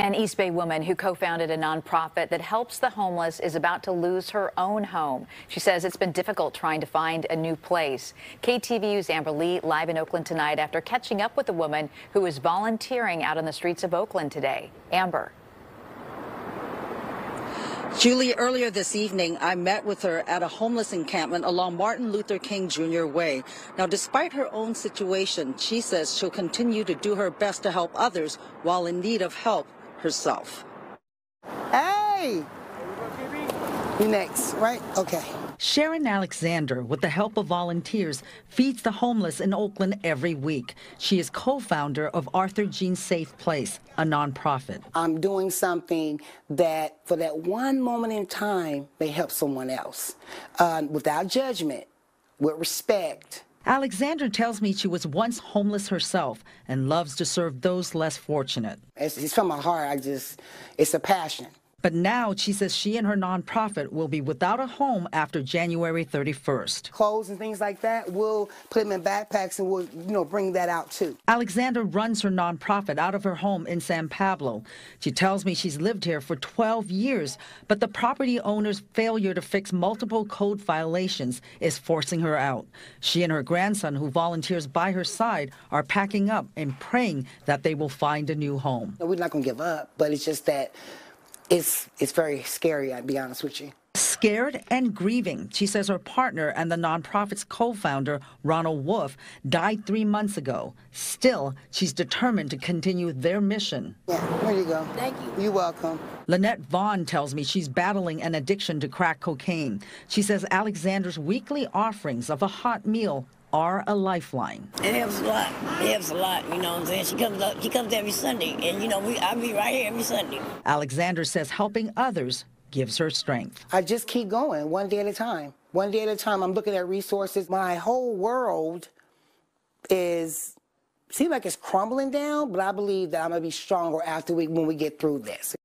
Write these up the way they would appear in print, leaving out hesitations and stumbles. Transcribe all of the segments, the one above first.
An East Bay woman who co-founded a nonprofit that helps the homeless is about to lose her own home. She says it's been difficult trying to find a new place. KTVU's Amber Lee live in Oakland tonight after catching up with a woman who is volunteering out on the streets of Oakland today. Amber. Julie, earlier this evening, I met with her at a homeless encampment along Martin Luther King Jr. Way. Now, despite her own situation, she says she'll continue to do her best to help others while in need of help herself. Hey! You next, right? Okay. Sharon Alexander, with the help of volunteers, feeds the homeless in Oakland every week. She is co-founder of Arthur Jean Safe Place, a nonprofit. I'm doing something that, for that one moment in time, may help someone else, without judgment, with respect. Alexander tells me she was once homeless herself and loves to serve those less fortunate. It's from my heart. It's a passion. But now she says she and her nonprofit will be without a home after January 31st. Clothes and things like that, we'll put them in backpacks and we'll, bring that out too. Alexander runs her nonprofit out of her home in San Pablo. She tells me she's lived here for 12 years, but the property owner's failure to fix multiple code violations is forcing her out. She and her grandson, who volunteers by her side, are packing up and praying that they will find a new home. We're not going to give up, but it's just that it's very scary, I'll be honest with you. Scared and grieving, she says her partner and the nonprofit's co-founder, Ronald Wolf, died 3 months ago. Still, she's determined to continue their mission. Yeah, there you go. Thank you. You're welcome. Lynette Vaughn tells me she's battling an addiction to crack cocaine. She says Alexander's weekly offerings of a hot meal are a lifeline. It helps a lot. It helps a lot, you know what I'm saying? She comes every Sunday, and, I be right here every Sunday. Alexander says helping others gives her strength. I just keep going, one day at a time. One day at a time, I'm looking at resources. My whole world seems like it's crumbling down, but I believe that I'm going to be stronger when we get through this.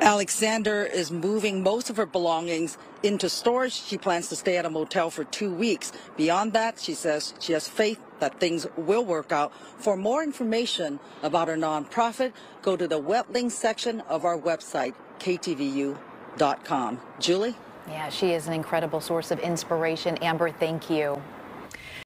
Alexander is moving most of her belongings into storage. She plans to stay at a motel for 2 weeks. Beyond that, she says she has faith that things will work out. For more information about her nonprofit, go to the web link section of our website, ktvu.com. Julie? Yeah, she is an incredible source of inspiration. Amber, thank you.